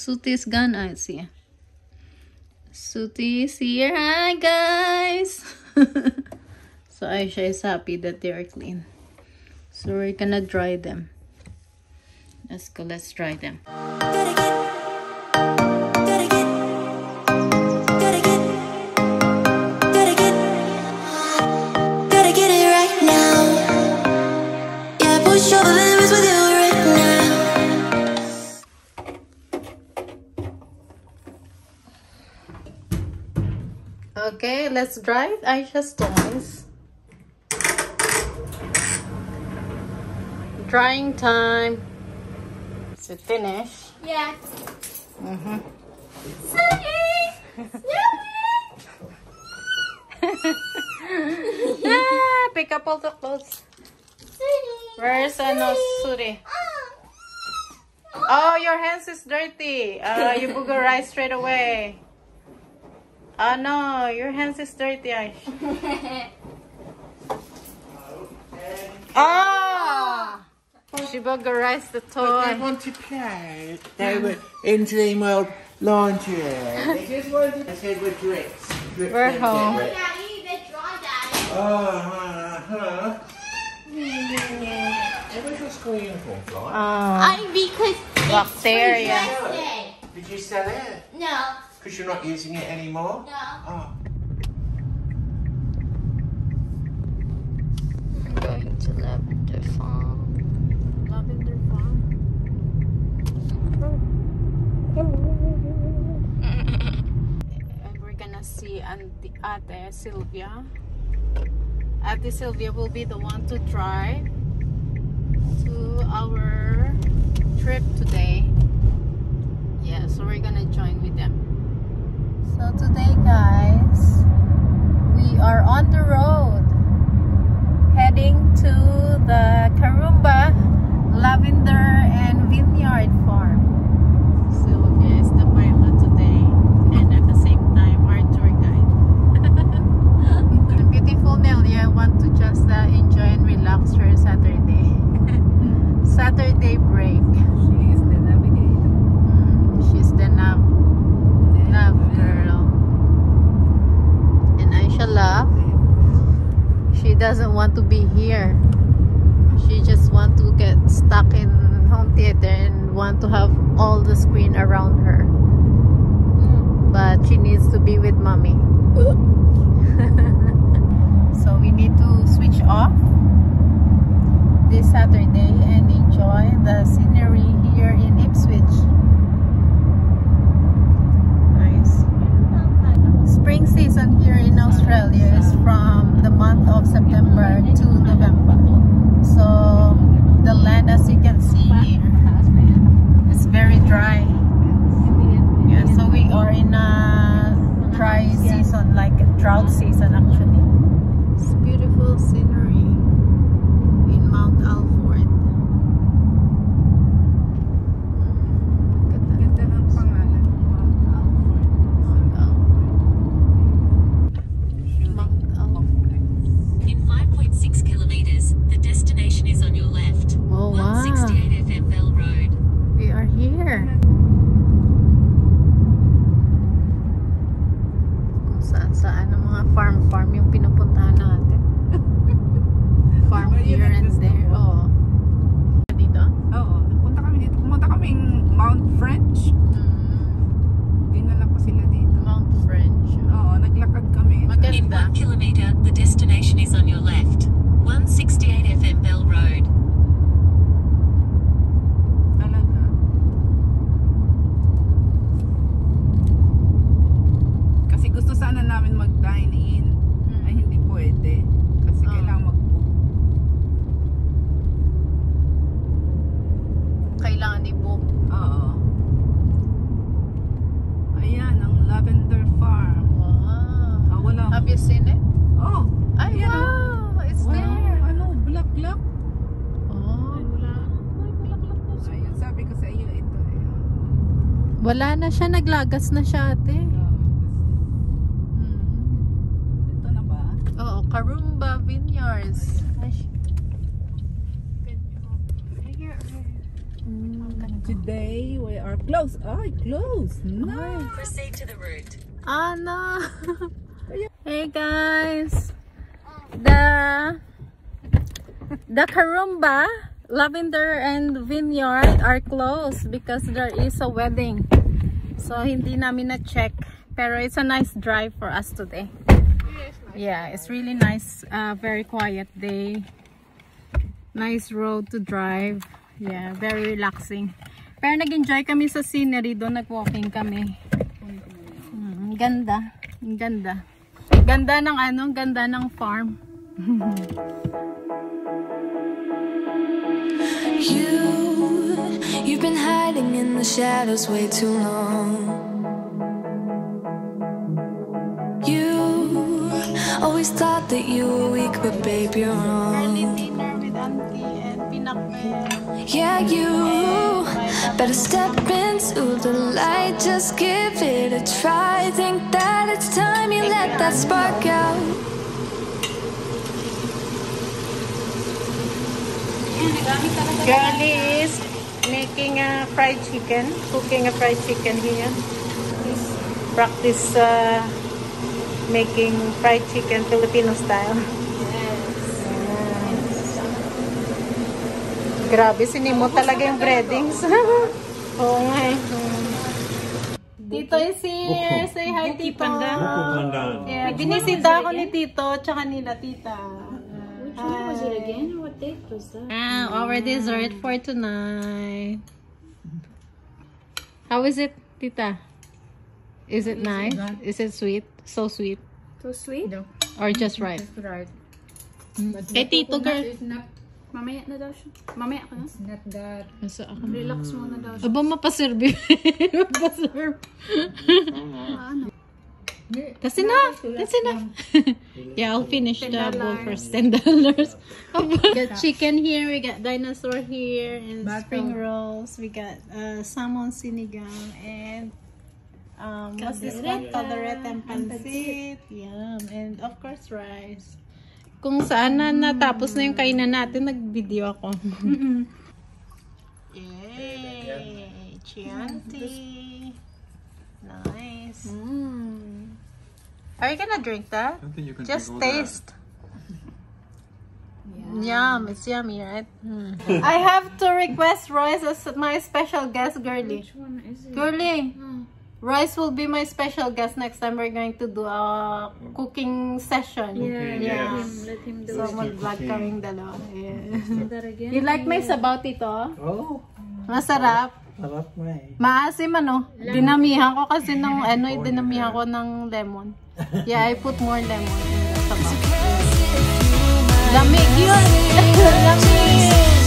Suti's gone. Ah, it's here. Suti's here. Hi, guys. So Aisha is happy that they are clean. So we're gonna dry them. Let's go. Let's dry them. Okay, let's dry it. Aisha's toys. Drying time. Is it finished? Yeah. Mm-hmm. Sorry. Yeah, pick up all the clothes. Where's Ana? Suri? Oh, your hands is dirty. You boogerized straight away. Oh no, your hands is dirty, Aish. Oh! She buggerized the toy. But they want to play. They were in Dreamworld Laundry. They just wanted to say we're drips. We're home. Daddy, they're dry, Daddy. What was school uniform for? Because bacteria. Did you sell it? No. Because you're not using it anymore? No. Oh. I'm going to Lavender Farm. Lavender Farm? And we're gonna see Ate Sylvia. Ate Sylvia will be the one to drive to our trip today. Yeah, so we're gonna join with them. So today, guys, we are on the road heading to the Kooroomba Lavender and Vineyard Farm. Sylvia is the pilot today and at the same time our tour guide. Beautiful Nelia want to just enjoy and relax her Saturday. Saturday break. She is the navigator. She's the nav girl. And Aisha love. She doesn't want to be here. She just want to get stuck in home theater and want to have all the screen around her. But she needs to be with mommy. So we need to switch off this Saturday and enjoy the scenery here in Ipswich. Spring season here in Australia is from the month of September to November. So the land, as you can see here, is very dry. Yeah, so we are in a dry season, like a drought season actually. It's beautiful scenery in Mount Alford. Farm yung pinupuntahan natin. Farm here and there. Oh. Dito? Oo. Punta kami dito. Pumunta kaming Mount French. Dinala ko sila dito. Mount French. Oo. Naglakad kami. Maganda. In 1 kilometer, the destination is on your left. 168 FM Bell Road. Sana namin mag-dine in ay hindi pwede kasi kailangan mag-book. Kailangan i-book? Oo. Ayan ang Lavender Farm. Wow. Have you seen it? Oh. Ay, wow. It's there. Ano? Bulaklak? Oh. Bulaklak na siya. Ayun, sabi ko sa iyo ito. Wala na siya. Naglagas na siya, ate. Kooroomba Vineyards. Here. Today we are close. Oh, close. Nice. Proceed to the route. Ana. Hey guys. The Kooroomba Lavender and Vineyard are closed because there is a wedding. So hindi namin na-check. Pero it's a nice drive for us today. Yeah, it's really nice. Very quiet day. Nice road to drive. Yeah, very relaxing. Pero nag-enjoy kami sa scenery doon. Nag-walking kami. Ganda. Ganda. Ganda ng ano? Ganda ng farm. You've been hiding in the shadows way too long. Always thought that you were weak, but babe, you're wrong. Yeah, you better step into the light, just give it a try. Think that it's time you let that spark out. Girl is making a fried chicken, cooking a fried chicken here. Practice making fried chicken Filipino style. Yes. Grabe, sinimot talaga yung breadings. Oo nga eh. Tito is here. Say hi, Tito. Yeah, binisita ako ni Tito tsaka nila Tita. Which one was it again? What date was that? Our dessert for tonight. How is it, Tita? Is it nice? Is it sweet? So sweet? Too sweet? No. Or just right? Just right. Hey, Tito girl. Mamaya na daw siya. Mamaya ka na. It's not that. Relax mo na daw siya. Aba, mapaserve. Mapaserve. That's enough. That's enough. Yeah, I'll finish the bowl first. $10. We got chicken here. We got dinosaur here. And spring rolls. We got salmon sinigang. And... what's this one? Caldereta and pancit. Yum. And of course, rice. Kung saan na natapos na yung kainan natin, nag-video ako. Yay! Chianti! Nice. Mm. Are you gonna drink that? I don't think you can just taste. Yeah. Yum! It's yummy, right? Mm. I have to request Royce as my special guest, girly. Which one is it? Girly! Oh. Royce will be my special guest next time. We're going to do a cooking session. Yeah, yes. Let him do so mag-vlog kaming dalawa. Yeah. You like my sabaw, Tito? Oh. Masarap. Sarap na eh. Maasim ano? Dinamihan ko kasi ng ano, dinamihan ko ng lemon. Yeah, I put more lemon in the sabaw. Lamig yun! Lamig!